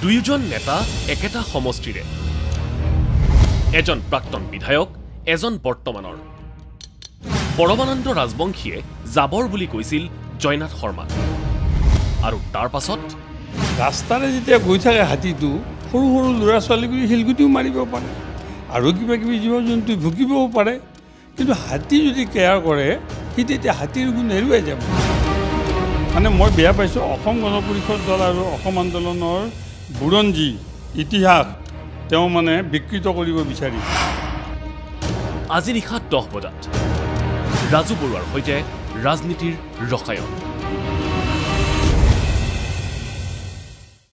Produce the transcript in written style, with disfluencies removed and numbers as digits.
दुयोजन नेता एकेटा समष्टिरे एजन प्राक्तन विधायक एजन बर्तमानर परमानंद राजबंशीये जाबर बुली কৈছিল जयनाथ शर्मा आरु तार पाছত रास्तारे যেতিয়া গৈ থাকে হাতিটো সৰু সৰু লৰা ছোৱালীগুলি হিলগুটিও মাৰিব পাৰে আৰু কিবা কিবি জীৱ জন্তু ভুকিবও পাৰে কিন্তু হাতি যদি কেয়াৰ কৰে সি তেতিয়া হাতিৰ গুণ হেৰুৱাই যাব মানে মই বেয়া পাইছো অসম গণ পৰিষদ দল আৰু অসম আন্দোলনৰ বুৰঞ্জী ইতিহাস তেওঁ মানে বিকৃত কৰিব বিচাৰি আজি নিশা 10 বজাত ৰাজু বৰুৱাৰ সৈতে ৰাজনীতিৰ ৰসায়ন।